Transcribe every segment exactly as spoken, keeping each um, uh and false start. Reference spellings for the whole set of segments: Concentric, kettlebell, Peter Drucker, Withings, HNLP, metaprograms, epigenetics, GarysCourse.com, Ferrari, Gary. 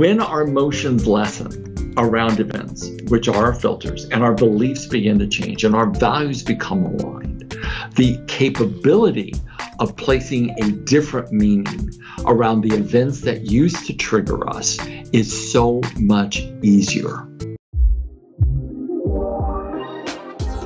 When our motions lessen around events, which are our filters, and our beliefs begin to change and our values become aligned, the capability of placing a different meaning around the events that used to trigger us is so much easier.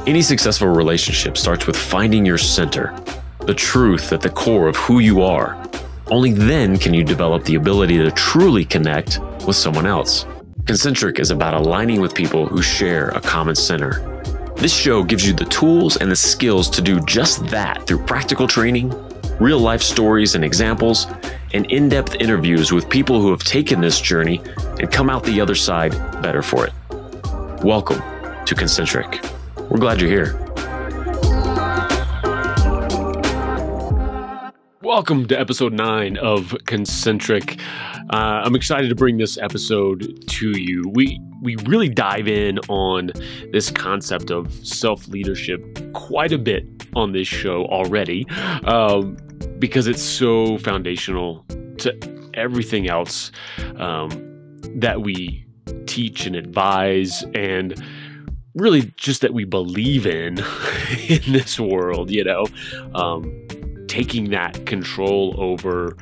Any successful relationship starts with finding your center, the truth at the core of who you are. Only then can you develop the ability to truly connect with someone else. Concentric is about aligning with people who share a common center. This show gives you the tools and the skills to do just that through practical training, real-life stories and examples, and in-depth interviews with people who have taken this journey and come out the other side better for it. Welcome to Concentric. We're glad you're here. Welcome to episode nine of Concentric. Uh, I'm excited to bring this episode to you. We we really dive in on this concept of self-leadership quite a bit on this show already, um, because it's so foundational to everything else um, that we teach and advise, and really just that we believe in in this world, you know. Um, taking that control over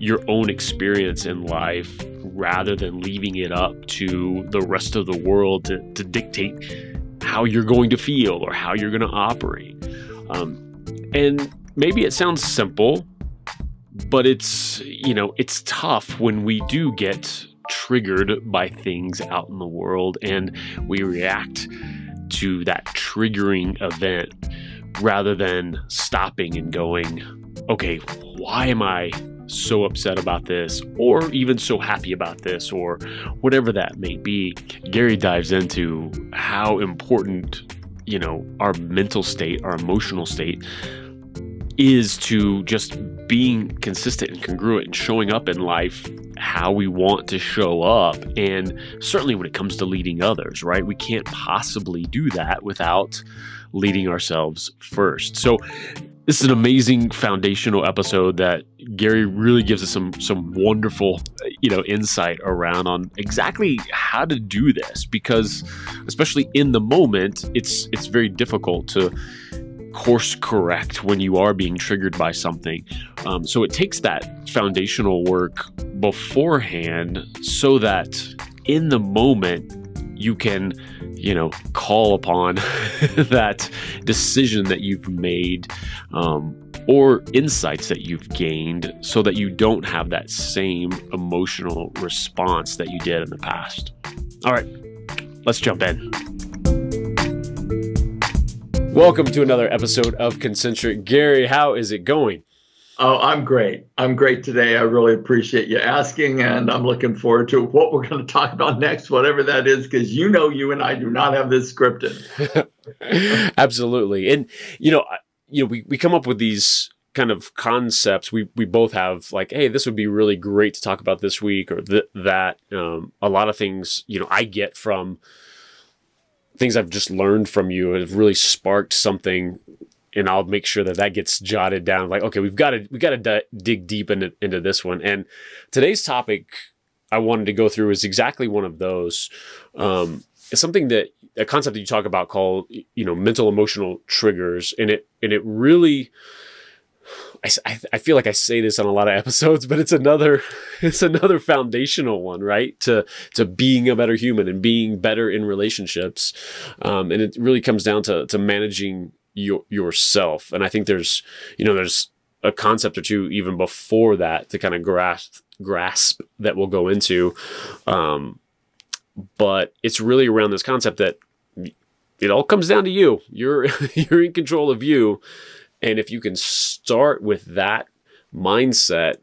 your own experience in life rather than leaving it up to the rest of the world to, to dictate how you're going to feel or how you're going to operate. Um, and maybe it sounds simple, but it's, you know, it's tough when we do get triggered by things out in the world and we react to that triggering event rather than stopping and going, okay, why am I so upset about this, or even so happy about this, or whatever that may be. Gary dives into how important, you know, our mental state, our emotional state is to just being consistent and congruent and showing up in life how we want to show up. And certainly when it comes to leading others, right? We can't possibly do that without leading ourselves first. So this is an amazing foundational episode that Gary really gives us some some wonderful, you know, insight around on exactly how to do this, because especially in the moment, it's it's very difficult to course correct when you are being triggered by something. Um, so it takes that foundational work beforehand so that in the moment, you can, you know, call upon that decision that you've made um, or insights that you've gained so that you don't have that same emotional response that you did in the past. All right, let's jump in. Welcome to another episode of Concentric. Gary, how is it going? Oh, I'm great. I'm great today. I really appreciate you asking, and I'm looking forward to what we're going to talk about next, whatever that is, because you know you and I do not have this scripted. Absolutely. And, you know, you know, we, we come up with these kind of concepts. We, we both have like, hey, this would be really great to talk about this week or th that. Um, a lot of things, you know, I get from things I've just learned from you have really sparked something. And I'll make sure that that gets jotted down. Like, okay, we've got to we got to d dig deep into, into this one. And today's topic I wanted to go through is exactly one of those. Um, it's something that a concept that you talk about called, you know, mental emotional triggers. And it and it really, I I feel like I say this on a lot of episodes, but it's another it's another foundational one, right? To to being a better human and being better in relationships. Um, and it really comes down to to managing your yourself. And I think there's, you know, there's a concept or two even before that to kind of grasp grasp that we'll go into. Um, but it's really around this concept that it all comes down to you. You're, you're in control of you. And if you can start with that mindset,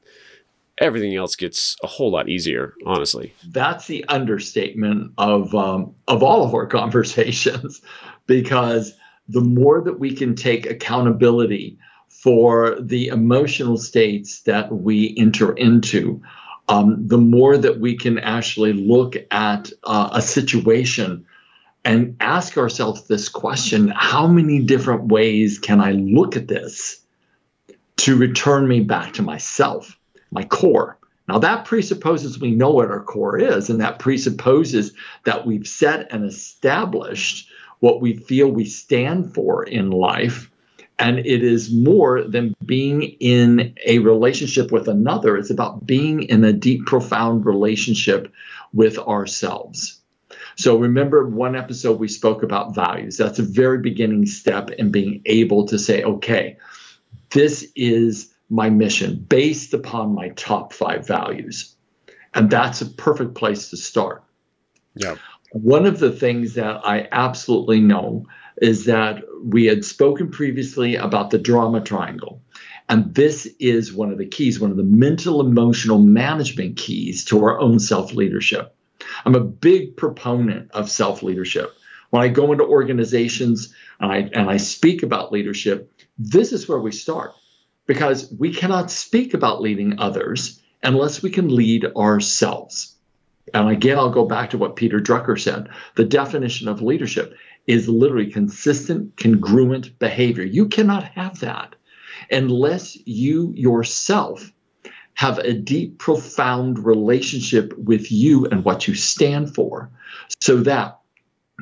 everything else gets a whole lot easier, honestly. That's the understatement of, um, of all of our conversations, because the more that we can take accountability for the emotional states that we enter into, um, the more that we can actually look at uh, a situation and ask ourselves this question: how many different ways can I look at this to return me back to myself, my core, Now, that presupposes we know what our core is, and that presupposes that we've set and established what we feel we stand for in life. And it is more than being in a relationship with another. It's about being in a deep, profound relationship with ourselves. So remember, one episode we spoke about values. That's a very beginning step in being able to say, okay, this is my mission based upon my top five values. And that's a perfect place to start. Yeah. One of the things that I absolutely know is that we had spoken previously about the drama triangle. And this is one of the keys, one of the mental emotional management keys to our own self-leadership. I'm a big proponent of self-leadership. When I go into organizations and I, and I speak about leadership, this is where we start, because we cannot speak about leading others unless we can lead ourselves. And again, I'll go back to what Peter Drucker said. The definition of leadership is literally consistent, congruent behavior. You cannot have that unless you yourself have a deep, profound relationship with you and what you stand for, so that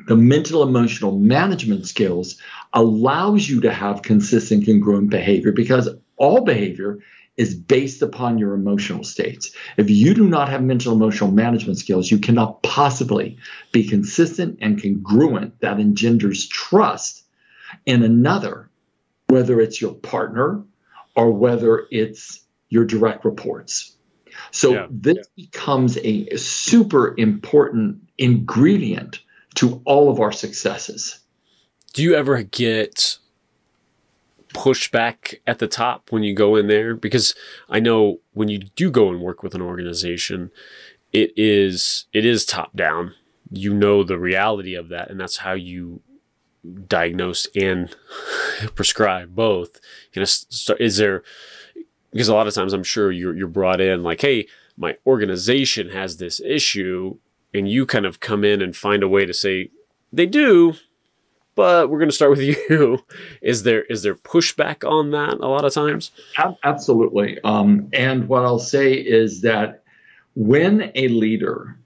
the mental emotional management skills allows you to have consistent, congruent behavior, because all behavior is based upon your emotional states. If you do not have mental emotional management skills, you cannot possibly be consistent and congruent. That engenders trust in another, whether it's your partner or whether it's your direct reports. So yeah, this yeah. becomes a super important ingredient to all of our successes. Do you ever get push back at the top when you go in there? Because I know when you do go and work with an organization, it is it is top down. You know the reality of that, and that's how you diagnose and prescribe both. You know, start, is there, because a lot of times I'm sure you're you're brought in like, hey, my organization has this issue, and you kind of come in and find a way to say they do, but we're going to start with you. Is there is there pushback on that a lot of times? Absolutely. Um, and what I'll say is that when a leader,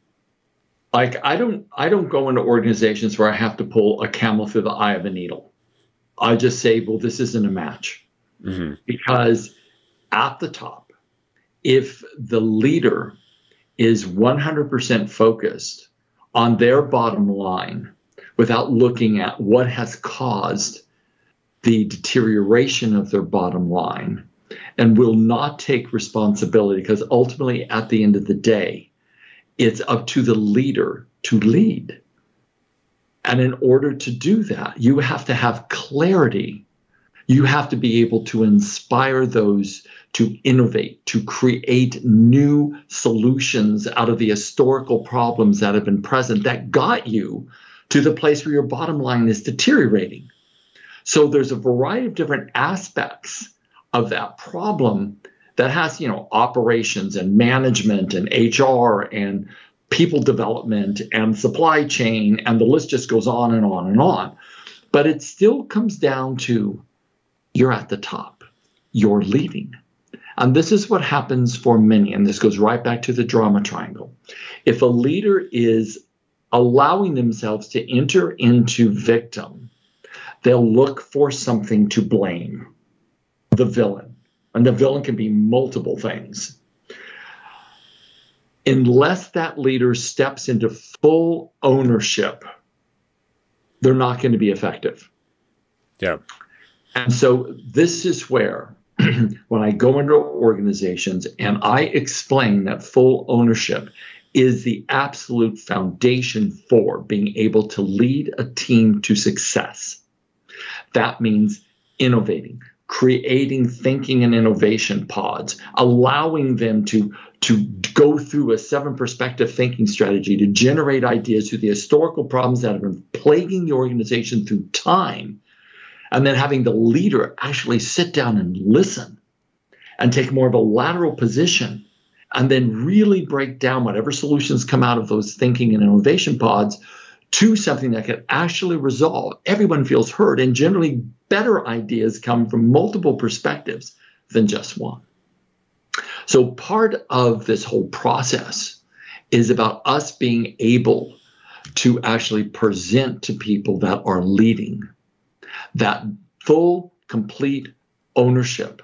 like I don't I don't go into organizations where I have to pull a camel through the eye of a needle. I just say, well, this isn't a match, mm-hmm. because at the top, if the leader is one hundred percent focused on their bottom line, without looking at what has caused the deterioration of their bottom line, and will not take responsibility, because ultimately at the end of the day, it's up to the leader to lead. And in order to do that, you have to have clarity. You have to be able to inspire those to innovate, to create new solutions out of the historical problems that have been present that got you to the place where your bottom line is deteriorating. So there's a variety of different aspects of that problem that has, you know, operations and management and H R and people development and supply chain, and the list just goes on and on and on. But it still comes down to you're at the top, you're leading. And this is what happens for many, and this goes right back to the drama triangle. If a leader is allowing themselves to enter into victim, they'll look for something to blame, the villain. And the villain can be multiple things. Unless that leader steps into full ownership, they're not going to be effective. Yeah. And so this is where, when I go into organizations and I explain that full ownership is the absolute foundation for being able to lead a team to success. That means innovating, creating thinking and innovation pods, allowing them to, to go through a seven perspective thinking strategy to generate ideas through the historical problems that have been plaguing the organization through time, and then having the leader actually sit down and listen and take more of a lateral position, and then really break down whatever solutions come out of those thinking and innovation pods to something that can actually resolve. Everyone feels heard, and generally better ideas come from multiple perspectives than just one. So part of this whole process is about us being able to actually present to people that are leading that full, complete ownership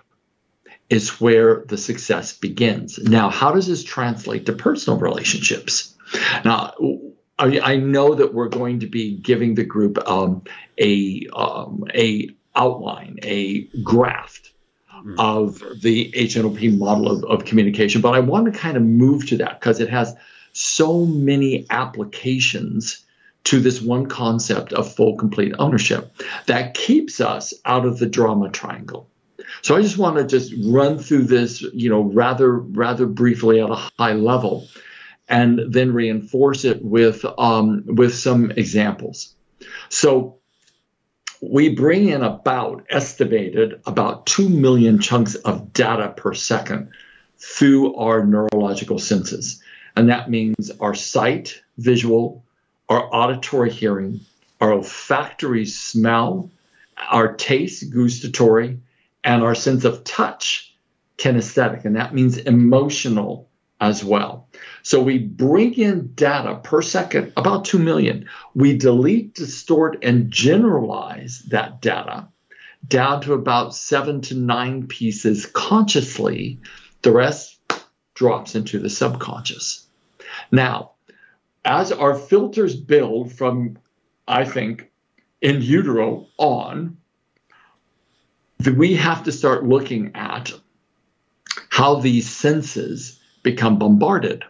is where the success begins. Now, how does this translate to personal relationships? Now, I, I know that we're going to be giving the group um, a um, a outline, a graft mm. of the H N L P model of, of communication, but I want to kind of move to that because it has so many applications to this one concept of full, complete ownership that keeps us out of the drama triangle. So I just want to just run through this, you know, rather, rather briefly at a high level and then reinforce it with, um, with some examples. So we bring in about, estimated, about two million chunks of data per second through our neurological senses. And that means our sight, visual, our auditory hearing, our olfactory smell, our taste, gustatory, and our sense of touch, kinesthetic, and that means emotional as well. So we bring in data per second, about two million. We delete, distort, and generalize that data down to about seven to nine pieces consciously. The rest drops into the subconscious. Now, as our filters build from, I think, in utero on, we have to start looking at how these senses become bombarded.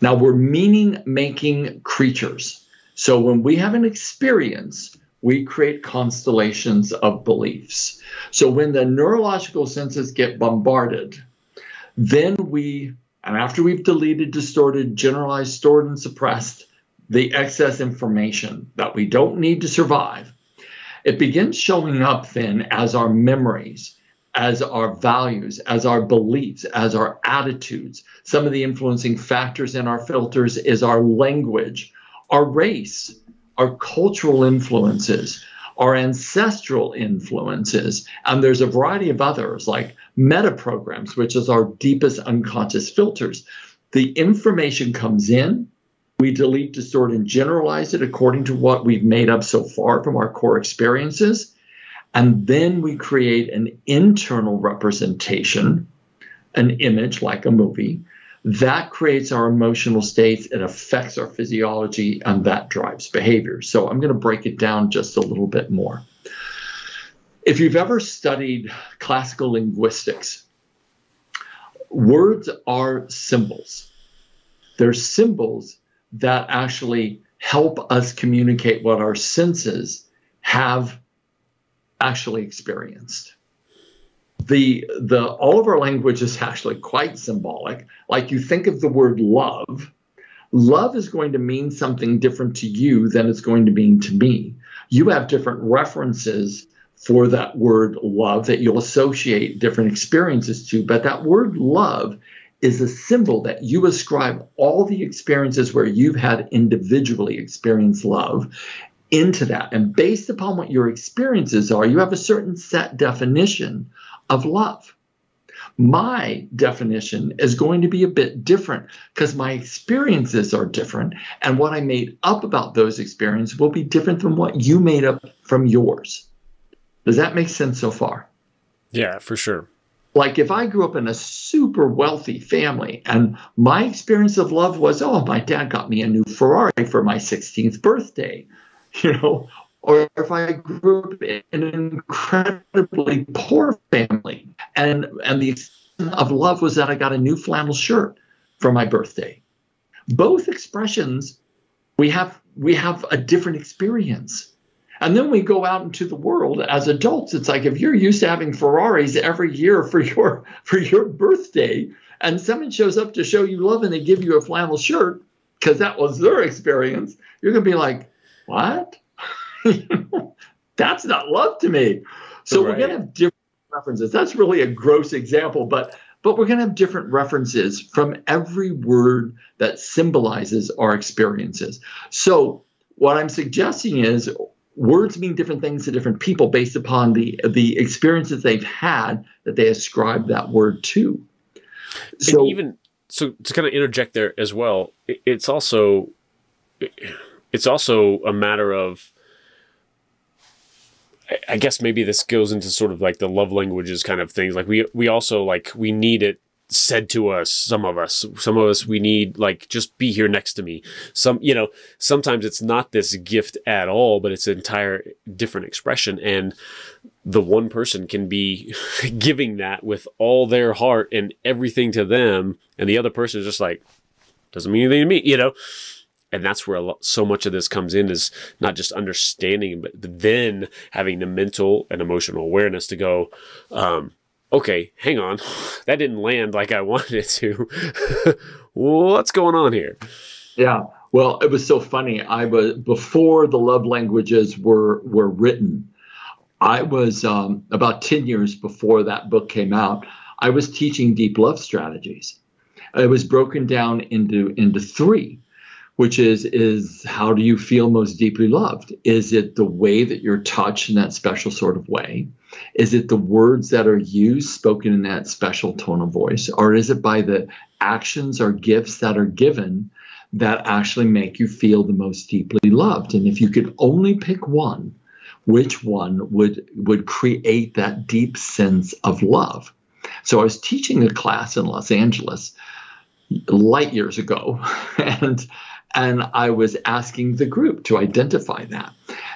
Now, we're meaning-making creatures. So when we have an experience, we create constellations of beliefs. So when the neurological senses get bombarded, then we, and after we've deleted, distorted, generalized, stored, and suppressed the excess information that we don't need to survive, it begins showing up then as our memories, as our values, as our beliefs, as our attitudes. Some of the influencing factors in our filters is our language, our race, our cultural influences, our ancestral influences, and there's a variety of others like metaprograms, which is our deepest unconscious filters. The information comes in, we delete, distort, and generalize it according to what we've made up so far from our core experiences. And then we create an internal representation, an image like a movie, that creates our emotional states. It affects our physiology, and that drives behavior. So I'm going to break it down just a little bit more. If you've ever studied classical linguistics, words are symbols. They're symbols that actually help us communicate what our senses have actually experienced. The, the, all of our language is actually quite symbolic. Like you think of the word love, love is going to mean something different to you than it's going to mean to me. You have different references for that word love that you'll associate different experiences to, but that word love is a symbol that you ascribe all the experiences where you've had individually experienced love into that. And based upon what your experiences are, you have a certain set definition of love. My definition is going to be a bit different because my experiences are different, and what I made up about those experiences will be different from what you made up from yours. Does that make sense so far? Yeah, for sure. Like if I grew up in a super wealthy family and my experience of love was, oh, my dad got me a new Ferrari for my sixteenth birthday, you know, or if I grew up in an incredibly poor family and, and the expression of love was that I got a new flannel shirt for my birthday. Both expressions, we have, we have a different experience. And then we go out into the world as adults. It's like if you're used to having Ferraris every year for your for your birthday, and someone shows up to show you love and they give you a flannel shirt because that was their experience, you're going to be like, what? That's not love to me. So right. We're going to have different references. That's really a gross example, but but we're going to have different references from every word that symbolizes our experiences. So what I'm suggesting is, words mean different things to different people based upon the, the experiences they've had that they ascribe that word to. So, and even so, to kind of interject there as well, it's also it's also a matter of, I guess maybe this goes into sort of like the love languages kind of things. Like we we also like we need it said to us. Some of us, some of us, we need like just be here next to me. Some, you know, sometimes it's not this gift at all, but it's an entire different expression. And the one person can be giving that with all their heart and everything to them, and the other person is just like, doesn't mean anything to me, you know. And that's where a lot, so much of this comes in, is not just understanding, but then having the mental and emotional awareness to go, um, okay, hang on, that didn't land like I wanted it to. What's going on here? Yeah. Well, it was so funny. I was, before the love languages were were written, I was um, about ten years before that book came out, I was teaching deep love strategies. It was broken down into into three. Which is, is how do you feel most deeply loved? Is it the way that you're touched in that special sort of way? Is it the words that are used, spoken in that special tone of voice? Or is it by the actions or gifts that are given that actually make you feel the most deeply loved? And if you could only pick one, which one would, would create that deep sense of love? So I was teaching a class in Los Angeles light years ago, and And I was asking the group to identify that.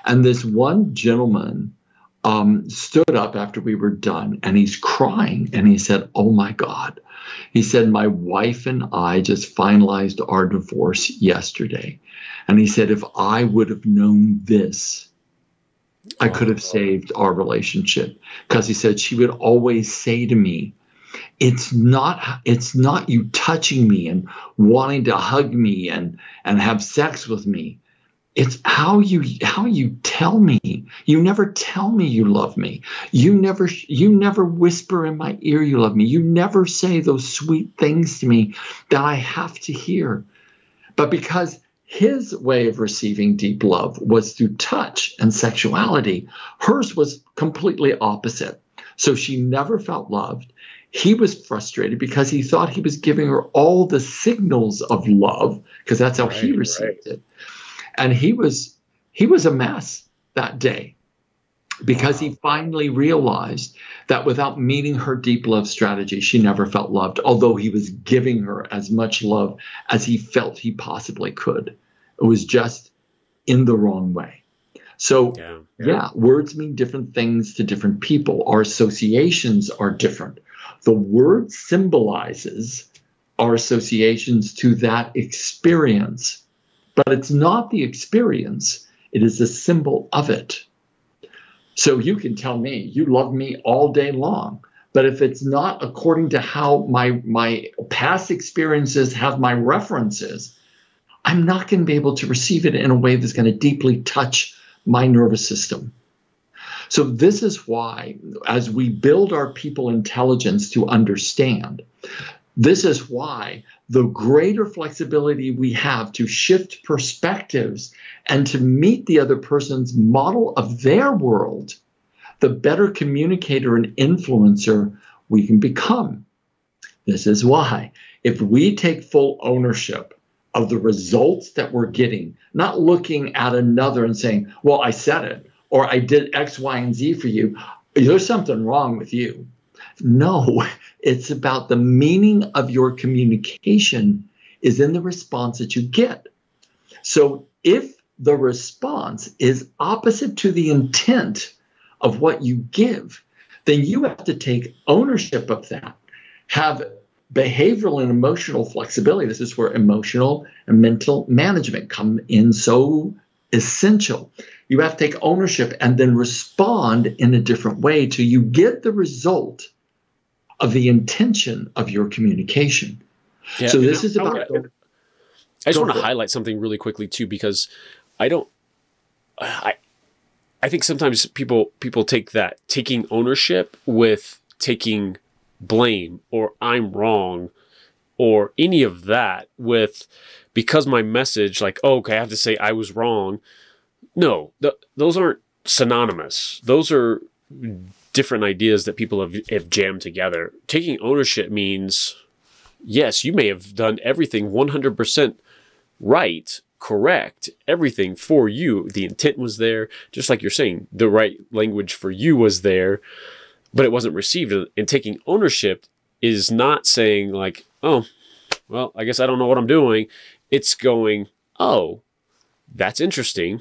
And this one gentleman um, stood up after we were done, and he's crying. And he said, oh, my God. He said, my wife and I just finalized our divorce yesterday. And he said, if I would have known this, I could have saved our relationship. Because he said she would always say to me, It's not it's not you touching me and wanting to hug me and and have sex with me. It's how you how you tell me. You never tell me you love me. You never you never whisper in my ear you love me. You never say those sweet things to me that I have to hear. But because his way of receiving deep love was through touch and sexuality, hers was completely opposite. So she never felt loved. He was frustrated because he thought he was giving her all the signals of love, because that's how right, he received right. it. And he was he was a mess that day, because wow. he finally realized that without meeting her deep love strategy, she never felt loved, although he was giving her as much love as he felt he possibly could. It was just in the wrong way. So, yeah, yeah. yeah, words mean different things to different people. Our associations are different. The word symbolizes our associations to that experience, but it's not the experience. It is the symbol of it. So you can tell me you love me all day long, but if it's not according to how my, my past experiences have my references, I'm not going to be able to receive it in a way that's going to deeply touch my nervous system. So this is why, as we build our people intelligence to understand, this is why the greater flexibility we have to shift perspectives and to meet the other person's model of their world, the better communicator and influencer we can become. This is why, if we take full ownership of the results that we're getting, not looking at another and saying, well, I said it, or I did X, Y, and Z for you, there's something wrong with you. No, it's about the meaning of your communication is in the response that you get. So if the response is opposite to the intent of what you give, then you have to take ownership of that, have behavioral and emotional flexibility. This is where emotional and mental management come in so essential. You have to take ownership and then respond in a different way till you get the result of the intention of your communication. Yeah, so this I, is about... I, I, I just want to highlight something really quickly too, because I don't... I, I think sometimes people, people take that, taking ownership with taking blame or I'm wrong or any of that with... Because my message, like, oh, okay, I have to say I was wrong. No, th those aren't synonymous. Those are different ideas that people have, have jammed together. Taking ownership means yes, you may have done everything one hundred percent right, correct, everything for you. The intent was there, just like you're saying, the right language for you was there, but it wasn't received. And taking ownership is not saying like, oh, well, I guess I don't know what I'm doing. It's going, oh, that's interesting.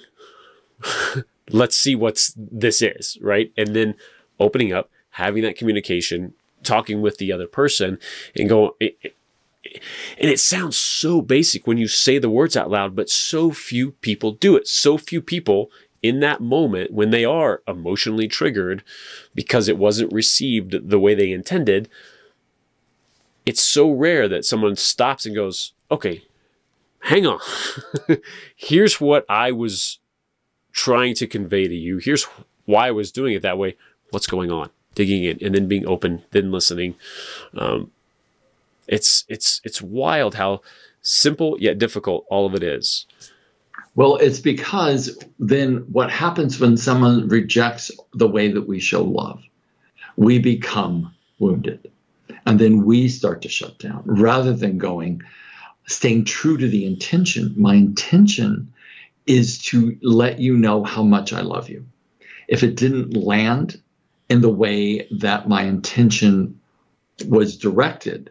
Let's see what's this is, right? And then opening up, having that communication, talking with the other person and going, it, it, and it sounds so basic when you say the words out loud, but so few people do it. So few people in that moment when they are emotionally triggered because it wasn't received the way they intended, it's so rare that someone stops and goes, okay, hang on. Here's what I was trying to convey to you. Here's why I was doing it that way. What's going on? Digging in and then being open, then listening. Um, It's it's it's wild how simple yet difficult all of it is. Well, it's because then what happens when someone rejects the way that we show love, we become wounded, and then we start to shut down rather than going, staying true to the intention. My intention is to let you know how much I love you. If it didn't land in the way that my intention was directed,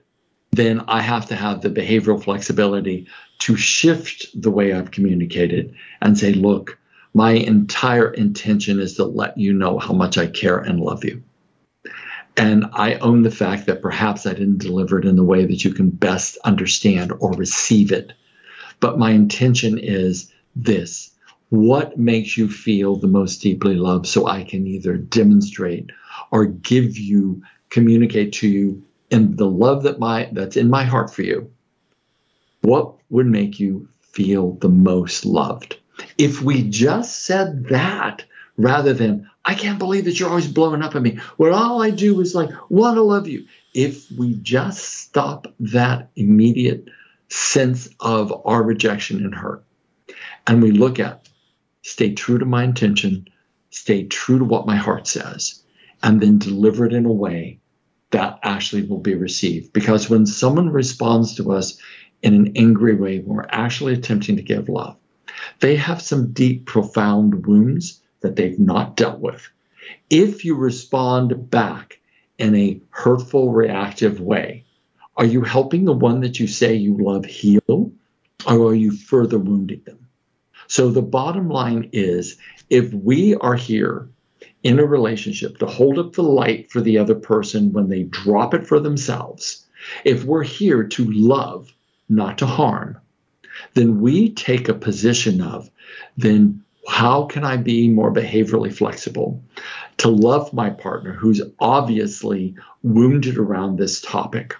then I have to have the behavioral flexibility to shift the way I've communicated and say, look, my entire intention is to let you know how much I care and love you. And I own the fact that perhaps I didn't deliver it in the way that you can best understand or receive it. But my intention is this. What makes you feel the most deeply loved so I can either demonstrate or give you, communicate to you, and the love that my that's in my heart for you, what would make you feel the most loved? If we just said that rather than, I can't believe that you're always blowing up at me, where all I do is like, want to love you. If we just stop that immediate sense of our rejection and hurt, and we look at, stay true to my intention, stay true to what my heart says, and then deliver it in a way that actually will be received. Because when someone responds to us in an angry way, when we're actually attempting to give love, they have some deep, profound wounds that they've not dealt with. If you respond back in a hurtful, reactive way, are you helping the one that you say you love heal, or are you further wounding them? So the bottom line is, if we are here in a relationship to hold up the light for the other person when they drop it for themselves, if we're here to love, not to harm, then we take a position of, then how can I be more behaviorally flexible to love my partner who's obviously wounded around this topic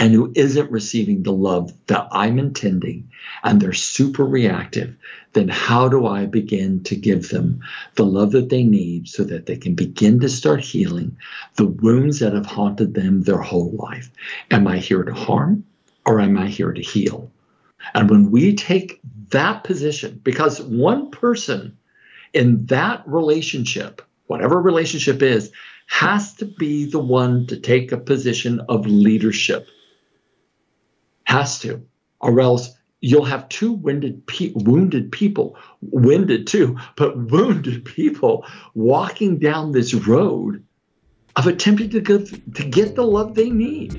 and who isn't receiving the love that I'm intending, and they're super reactive? Then how do I begin to give them the love that they need so that they can begin to start healing the wounds that have haunted them their whole life? Am I here to harm, or am I here to heal? And when we take that position, because one person in that relationship, whatever relationship is, has to be the one to take a position of leadership. Has to, or else you'll have two wounded, pe wounded people, wounded too, but wounded people walking down this road of attempting to get, to get the love they need.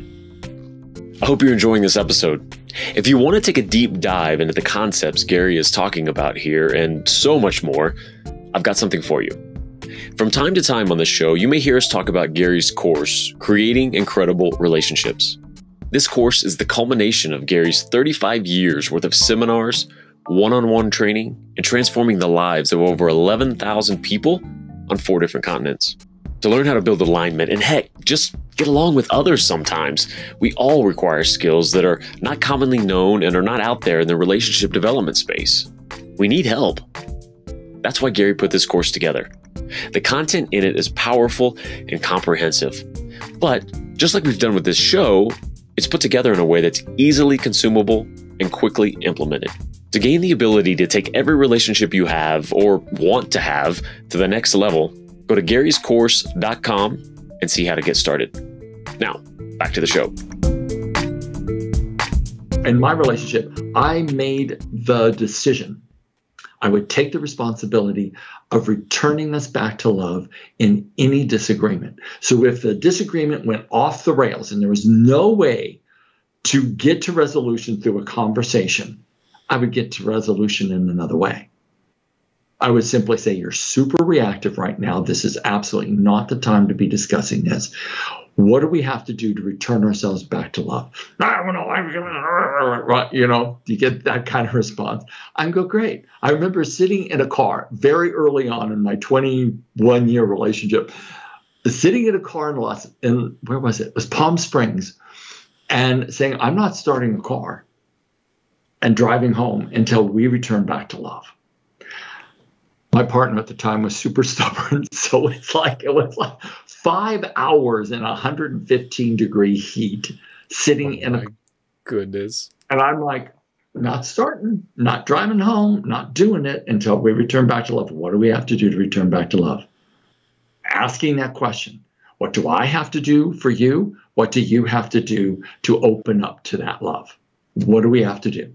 I hope you're enjoying this episode. If you want to take a deep dive into the concepts Gary is talking about here and so much more, I've got something for you. From time to time on the show, you may hear us talk about Gary's course, Creating Incredible Relationships. This course is the culmination of Gary's thirty-five years worth of seminars, one-on-one training, and transforming the lives of over eleven thousand people on four different continents. To learn how to build alignment and, heck, just get along with others sometimes, we all require skills that are not commonly known and are not out there in the relationship development space. We need help. That's why Gary put this course together. The content in it is powerful and comprehensive, but just like we've done with this show, it's put together in a way that's easily consumable and quickly implemented. To gain the ability to take every relationship you have or want to have to the next level, go to Gary's Course dot com and see how to get started. Now, back to the show. in my relationship, I made the decision. I would take the responsibility of returning us back to love in any disagreement. So if the disagreement went off the rails and there was no way to get to resolution through a conversation, I would get to resolution in another way. I would simply say, you're super reactive right now. This is absolutely not the time to be discussing this. What do we have to do to return ourselves back to love? I don't know. You know, you get that kind of response. I go, great. I remember sitting in a car very early on in my twenty-one year relationship, sitting in a car in Los, in where was it? It was Palm Springs, and saying, I'm not starting a car, and driving home until we return back to love. My partner at the time was super stubborn, so it's like it was like five hours in one hundred fifteen degree heat, sitting in a goodness. And I'm like, not starting, not driving home, not doing it until we return back to love. What do we have to do to return back to love? Asking that question, what do I have to do for you? What do you have to do to open up to that love? What do we have to do?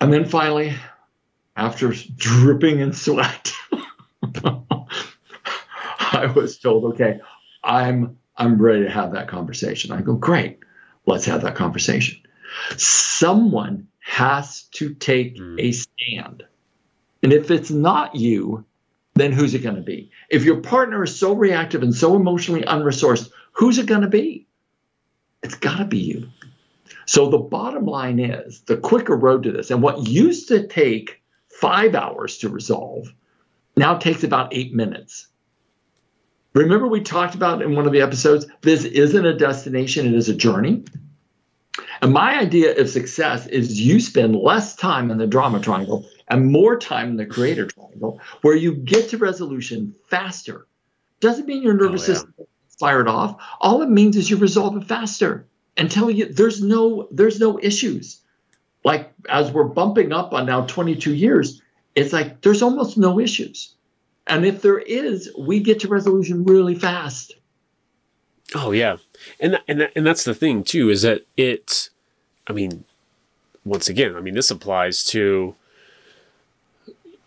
And then finally, after dripping in sweat, I was told, okay, I'm, I'm ready to have that conversation. I go, great, let's have that conversation. Someone has to take a stand. And if it's not you, then who's it going to be? If your partner is so reactive and so emotionally unresourced, who's it going to be? It's got to be you. So the bottom line is, the quicker road to this, and what used to take five hours to resolve now takes about eight minutes. Remember we talked about in one of the episodes, this isn't a destination, it is a journey. And my idea of success is you spend less time in the drama triangle and more time in the creator triangle, where you get to resolution faster. Doesn't mean your nervous oh, yeah. system is fired off. All it means is you resolve it faster until you, there's no, there's no issues. Like, as we're bumping up on now twenty-two years, it's like there's almost no issues. And if there is, we get to resolution really fast. Oh, yeah. And, and, and that's the thing, too, is that it, I mean, once again, I mean, this applies to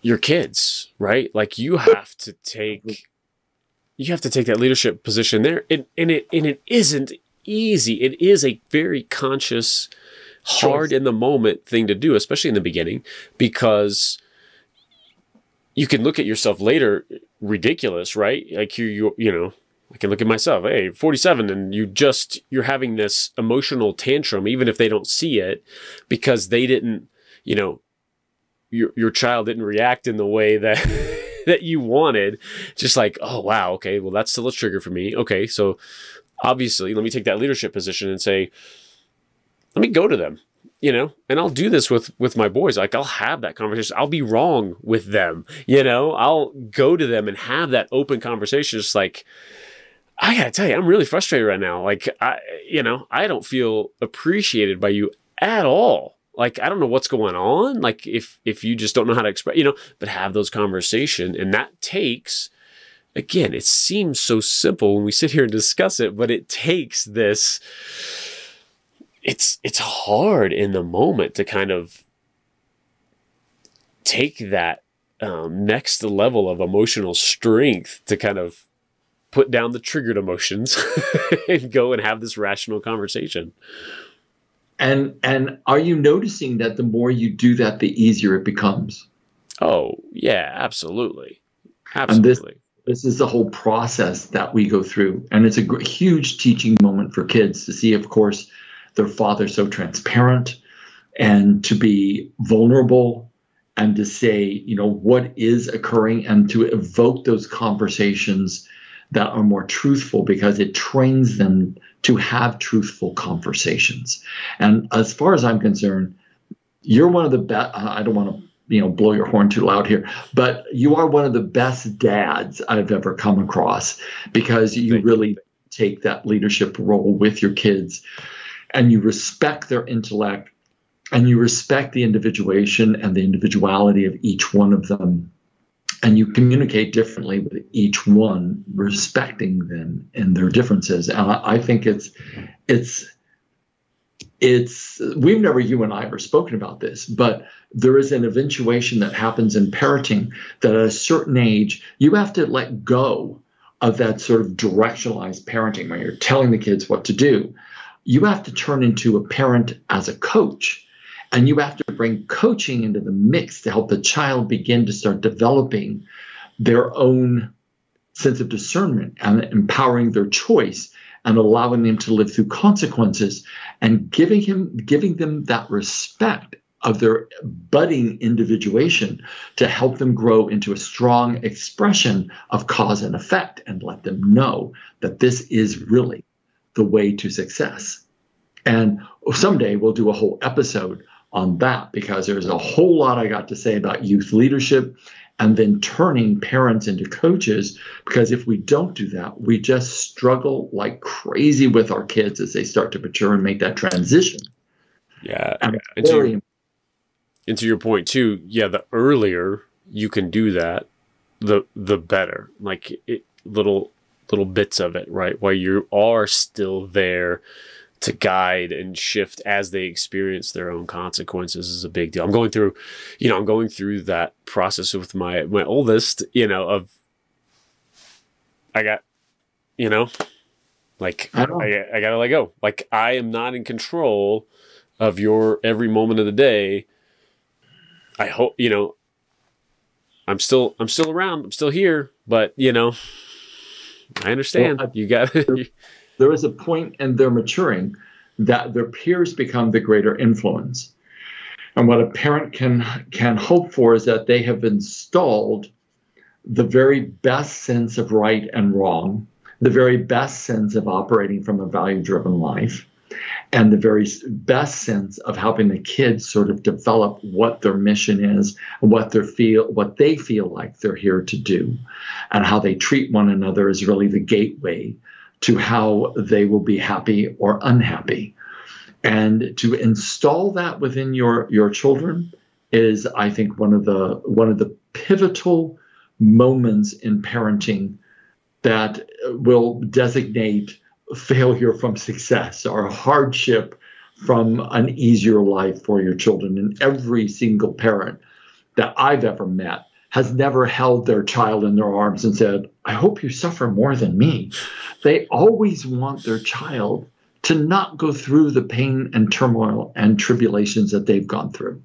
your kids, right? Like, you have to take, you have to take that leadership position there. And, and, it, and it isn't easy. It is a very conscious, hard in the moment thing to do, especially in the beginning, because you can look at yourself later ridiculous, right? Like you, you, you know, I can look at myself, hey, forty-seven, and you just, you're having this emotional tantrum, even if they don't see it, because they didn't, you know, your, your child didn't react in the way that, that you wanted. Just like, oh, wow. Okay. Well, that's still a trigger for me. Okay. So obviously let me take that leadership position and say, let me go to them, you know, and I'll do this with, with my boys. Like, I'll have that conversation. I'll be wrong with them. You know, I'll go to them and have that open conversation. Just like, I gotta tell you, I'm really frustrated right now. Like, I, you know, I don't feel appreciated by you at all. Like, I don't know what's going on. Like, if, if you just don't know how to express, you know, but have those conversations. And that takes, again, it seems so simple when we sit here and discuss it, but it takes this, It's it's hard in the moment to kind of take that um, next level of emotional strength to kind of put down the triggered emotions and go and have this rational conversation. And and are you noticing that the more you do that, the easier it becomes? Oh, yeah, absolutely. Absolutely. And this, this is the whole process that we go through. And it's a gr- huge teaching moment for kids to see, of course, their father so transparent, and to be vulnerable, and to say, you know, what is occurring, and to evoke those conversations that are more truthful, because it trains them to have truthful conversations. And as far as I'm concerned, you're one of the best, I don't want to, you know, blow your horn too loud here, but you are one of the best dads I've ever come across, because you really take that leadership role with your kids. And you respect their intellect, and you respect the individuation and the individuality of each one of them. And you communicate differently with each one, respecting them and their differences. And I think it's, it's, it's, we've never, you and I ever spoken about this, but there is an eventuation that happens in parenting that at a certain age, you have to let go of that sort of directionalized parenting where you're telling the kids what to do. You have to turn into a parent as a coach, and you have to bring coaching into the mix to help the child begin to start developing their own sense of discernment and empowering their choice and allowing them to live through consequences and giving him, giving them that respect of their budding individuation to help them grow into a strong expression of cause and effect, and let them know that this is really the way to success. And someday we'll do a whole episode on that, because there's a whole lot I got to say about youth leadership and then turning parents into coaches, because if we don't do that, we just struggle like crazy with our kids as they start to mature and make that transition. Yeah. And, and, to your, and to your point too, yeah, the earlier you can do that, the the better. Like it, little little bits of it, right? While you are still there to guide and shift as they experience their own consequences is a big deal. I'm going through, you know, I'm going through that process with my, my oldest, you know, of, I got, you know, like, I, I, I gotta let go. Like, I am not in control of your every moment of the day. I hope, you know, I'm still, I'm still around, I'm still here, but you know, I understand. Well, I, you got it. There is a point in their maturing that their peers become the greater influence. And what a parent can, can hope for is that they have installed the very best sense of right and wrong, the very best sense of operating from a value-driven life, and the very best sense of helping the kids sort of develop what their mission is, what they feel, what they feel like they're here to do, and how they treat one another is really the gateway to how they will be happy or unhappy. And to install that within your, your children is, I think, one of the one of the pivotal moments in parenting that will designate failure from success or hardship from an easier life for your children. And every single parent that I've ever met has never held their child in their arms and said, I hope you suffer more than me. They always want their child to not go through the pain and turmoil and tribulations that they've gone through.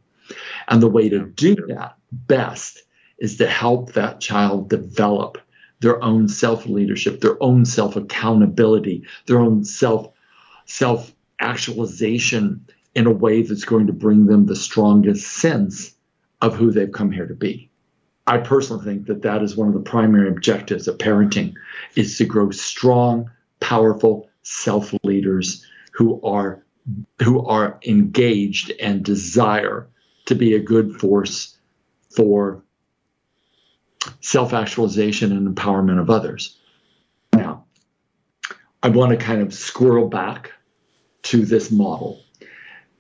And the way to do that best is to help that child develop their own self-leadership, their own self-accountability, their own self, self-actualization in a way that's going to bring them the strongest sense of who they've come here to be. I personally think that that is one of the primary objectives of parenting, is to grow strong, powerful self-leaders who are, who are engaged and desire to be a good force for self-actualization and empowerment of others. Now, I want to kind of squirrel back to this model.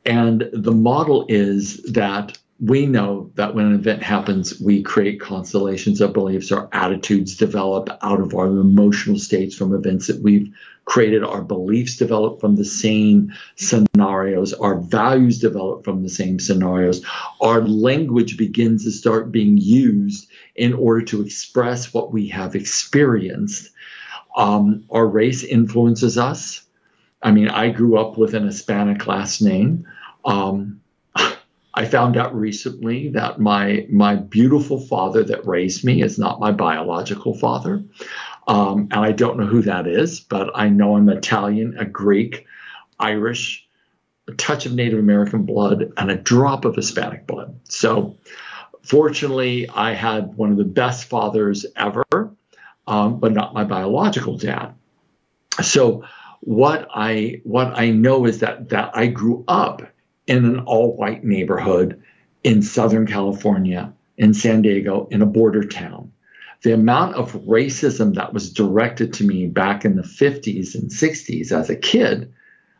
And the model is that we know that when an event happens, we create constellations of beliefs. Our attitudes develop out of our emotional states from events that we've created. Our beliefs develop from the same scenarios. Our values develop from the same scenarios. Our language begins to start being used in order to express what we have experienced. Um, our race influences us. I mean, I grew up with an Hispanic last name. Um, I found out recently that my my beautiful father that raised me is not my biological father, um, and I don't know who that is, but I know I'm Italian, a Greek, Irish, a touch of Native American blood, and a drop of Hispanic blood. So fortunately, I had one of the best fathers ever, um, but not my biological dad. So what I what I know is that that I grew up in an all-white neighborhood in Southern California, in San Diego, in a border town. The amount of racism that was directed to me back in the fifties and sixties as a kid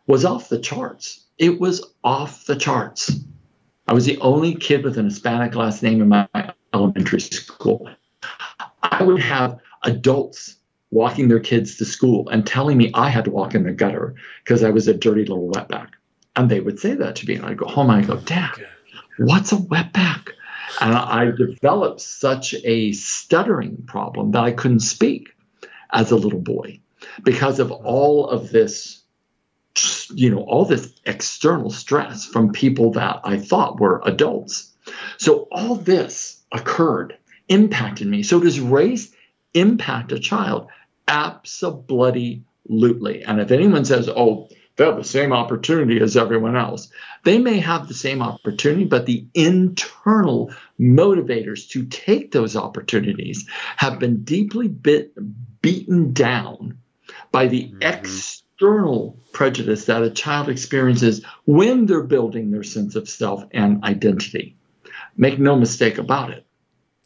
was off the charts. It was off the charts. I was the only kid with an Hispanic last name in my elementary school. I would have adults walking their kids to school and telling me I had to walk in the gutter because I was a dirty little wetback. And they would say that to me. And I'd go home and I'd go, Dad, what's a wetback? And I developed such a stuttering problem that I couldn't speak as a little boy because of all of this, you know, all this external stress from people that I thought were adults. So all this occurred, impacted me. So does race impact a child? Abso-bloody-lutely. And if anyone says, oh, they have the same opportunity as everyone else, they may have the same opportunity, but the internal motivators to take those opportunities have been deeply bit, beaten down by the mm-hmm. external prejudice that a child experiences when they're building their sense of self and identity. Make no mistake about it.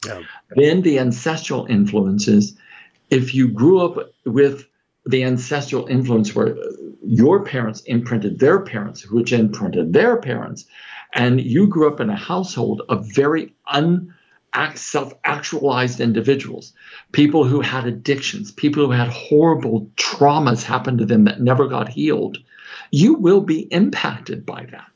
Yeah. Then the ancestral influences. If you grew up with the ancestral influence where your parents imprinted their parents, which imprinted their parents, and you grew up in a household of very un self-actualized individuals, people who had addictions, people who had horrible traumas happen to them that never got healed, you will be impacted by that.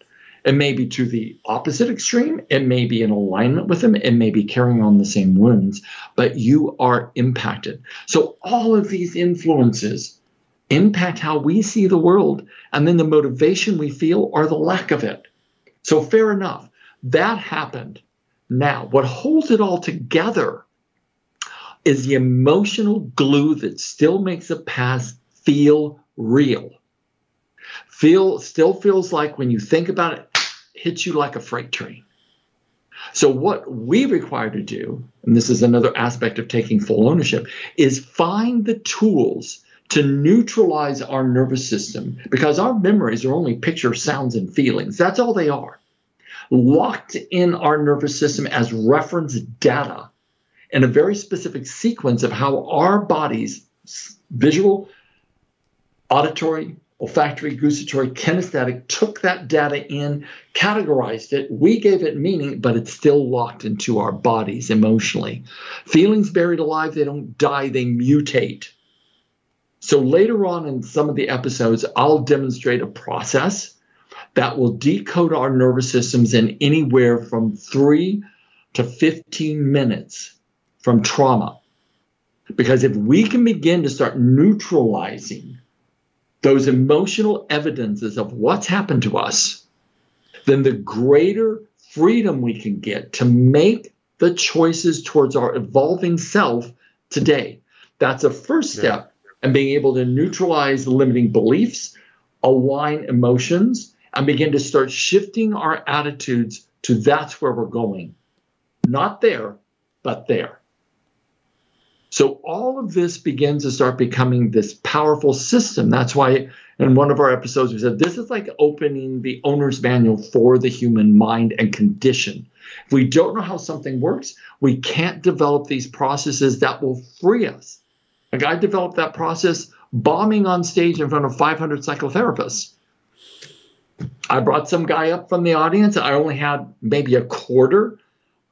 It may be to the opposite extreme. It may be in alignment with them. It may be carrying on the same wounds, but you are impacted. So all of these influences impact how we see the world, and then the motivation we feel or the lack of it. So fair enough. That happened. Now, what holds it all together is the emotional glue that still makes the past feel real. Feel, still feels like when you think about it, it hits you like a freight train. So what we require to do, and this is another aspect of taking full ownership, is find the tools to neutralize our nervous system, because our memories are only pictures, sounds, and feelings. That's all they are. Locked in our nervous system as reference data in a very specific sequence of how our body's visual, auditory, olfactory, gustatory, kinesthetic took that data in, categorized it, we gave it meaning, but it's still locked into our bodies emotionally. Feelings buried alive, they don't die, they mutate. So later on in some of the episodes, I'll demonstrate a process that will decode our nervous systems in anywhere from three to fifteen minutes from trauma. Because if we can begin to start neutralizing those emotional evidences of what's happened to us, then the greater freedom we can get to make the choices towards our evolving self today. That's a first step in being able to neutralize limiting beliefs, align emotions, and begin to start shifting our attitudes to that's where we're going. Not there, but there. So all of this begins to start becoming this powerful system. That's why in one of our episodes, we said, this is like opening the owner's manual for the human mind and condition. If we don't know how something works, we can't develop these processes that will free us. Like I developed that process bombing on stage in front of five hundred psychotherapists. I brought some guy up from the audience. I only had maybe a quarter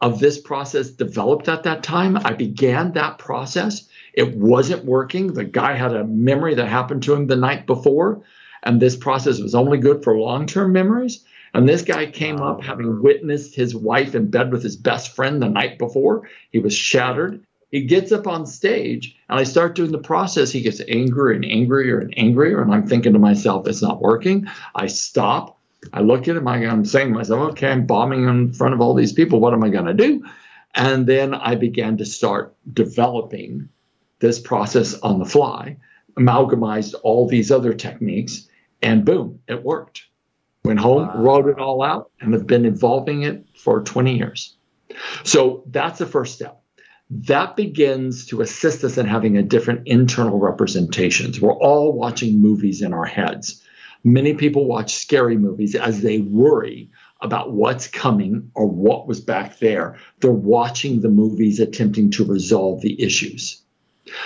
of this process developed at that time. I began that process. It wasn't working. The guy had a memory that happened to him the night before, and this process was only good for long-term memories. And this guy came up having witnessed his wife in bed with his best friend the night before. He was shattered. He gets up on stage, and I start doing the process. He gets angrier and angrier and angrier, and I'm thinking to myself, it's not working. I stop. I look at him, I'm saying to myself, okay, I'm bombing in front of all these people. What am I going to do? And then I began to start developing this process on the fly, amalgamized all these other techniques, and boom, it worked. Went home, wow. Wrote it all out, and have been evolving it for twenty years. So that's the first step. That begins to assist us in having a different internal representations. We're all watching movies in our heads. Many people watch scary movies as they worry about what's coming or what was back there. They're watching the movies attempting to resolve the issues.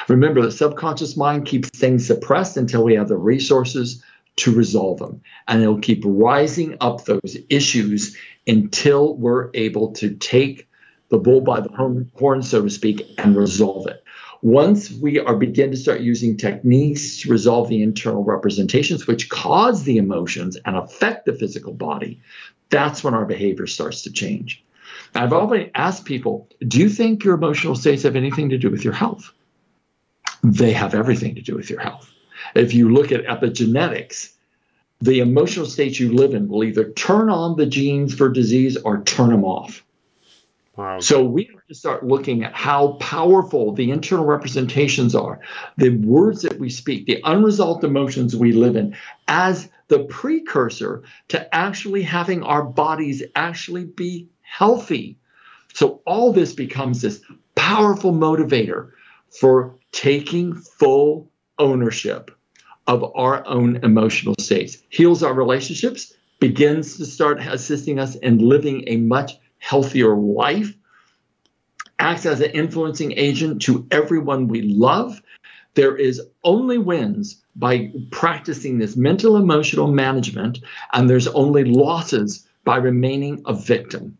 Remember, the subconscious mind keeps things suppressed until we have the resources to resolve them. And it'll keep rising up those issues until we're able to take the bull by the horn, so to speak, and resolve it. Once we are begin to start using techniques to resolve the internal representations which cause the emotions and affect the physical body, that's when our behavior starts to change. I've already asked people, do you think your emotional states have anything to do with your health? They have everything to do with your health. If you look at epigenetics, the emotional states you live in will either turn on the genes for disease or turn them off. Wow. So we have to start looking at how powerful the internal representations are, the words that we speak, the unresolved emotions we live in, as the precursor to actually having our bodies actually be healthy. So all this becomes this powerful motivator for taking full ownership of our own emotional states, heals our relationships, begins to start assisting us in living a much healthier life, acts as an influencing agent to everyone we love. There is only wins by practicing this mental emotional management, and there's only losses by remaining a victim.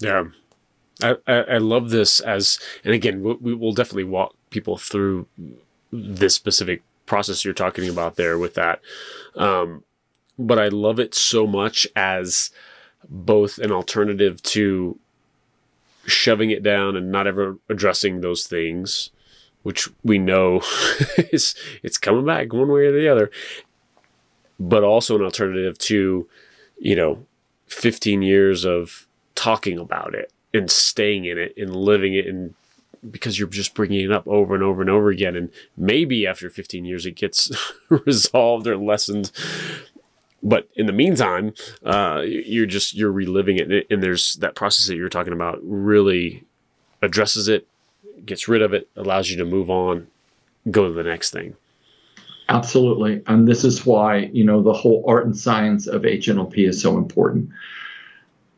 Yeah, I, I, I love this as, and again, we, we will definitely walk people through this specific process you're talking about there with that. Um, but I love it so much as both an alternative to shoving it down and not ever addressing those things, which we know is it's coming back one way or the other, but also an alternative to, you know, fifteen years of talking about it and staying in it and living it, and because you're just bringing it up over and over and over again. And maybe after fifteen years, it gets resolved or lessened. But in the meantime, uh, you're just, you're reliving it. And there's that process that you're talking about really addresses it, gets rid of it, allows you to move on, go to the next thing. Absolutely. And this is why, you know, the whole art and science of H N L P is so important.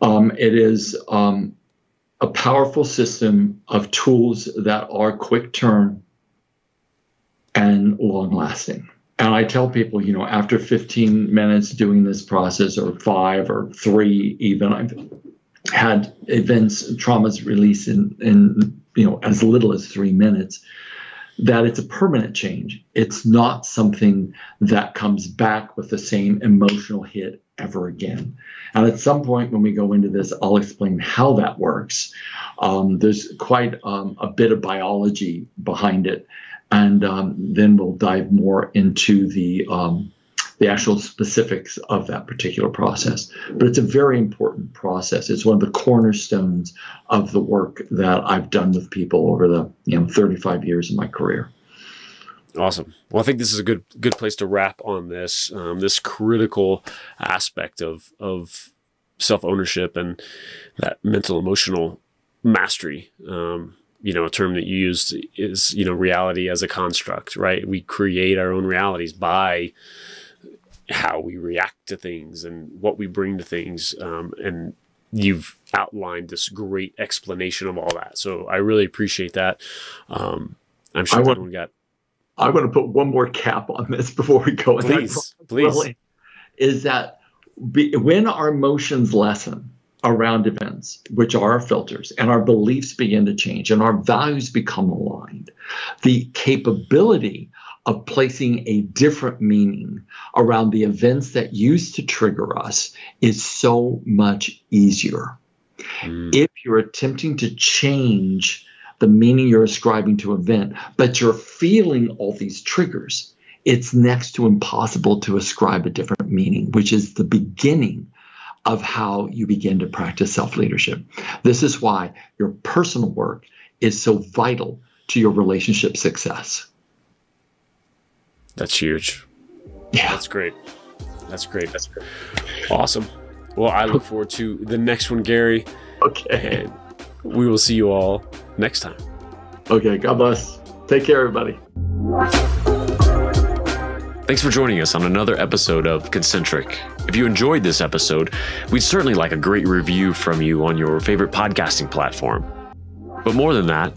Um, it is, um, a powerful system of tools that are quick turn and long lasting. And I tell people, you know, after fifteen minutes doing this process, or five or three, even, I've had events, traumas released in, in, you know, as little as three minutes, that it's a permanent change. It's not something that comes back with the same emotional hit ever again. And at some point when we go into this, I'll explain how that works. Um, there's quite um, a bit of biology behind it. And um, then we'll dive more into the, um, the actual specifics of that particular process. But it's a very important process. It's one of the cornerstones of the work that I've done with people over the you know, thirty-five years of my career. Awesome. Well, I think this is a good good place to wrap on this um, this critical aspect of of self ownership and that mental emotional mastery. Um, you know, a term that you used is you know reality as a construct, right? We create our own realities by how we react to things and what we bring to things. Um, and you've outlined this great explanation of all that. So I really appreciate that. Um, I'm sure everyone got. I want to put one more cap on this before we go. Please, please. Really is that be, when our emotions lessen around events, which are our filters, and our beliefs begin to change and our values become aligned, the capability of placing a different meaning around the events that used to trigger us is so much easier. Mm. If you're attempting to change the meaning you're ascribing to event, but you're feeling all these triggers, it's next to impossible to ascribe a different meaning, which is the beginning of how you begin to practice self-leadership. This is why your personal work is so vital to your relationship success. That's huge. Yeah. That's great. That's great. That's great. Awesome. Well, I look forward to the next one, Gary. Okay. And we will see you all next time. Okay, God bless. Take care, everybody. Thanks for joining us on another episode of Concentric. If you enjoyed this episode, we'd certainly like a great review from you on your favorite podcasting platform. But more than that,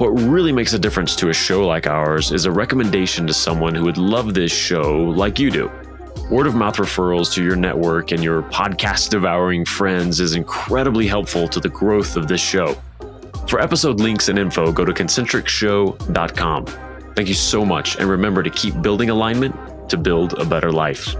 what really makes a difference to a show like ours is a recommendation to someone who would love this show like you do. Word of mouth referrals to your network and your podcast devouring friends is incredibly helpful to the growth of this show. For episode links and info, go to Concentric Show dot com. Thank you so much, and remember to keep building alignment to build a better life.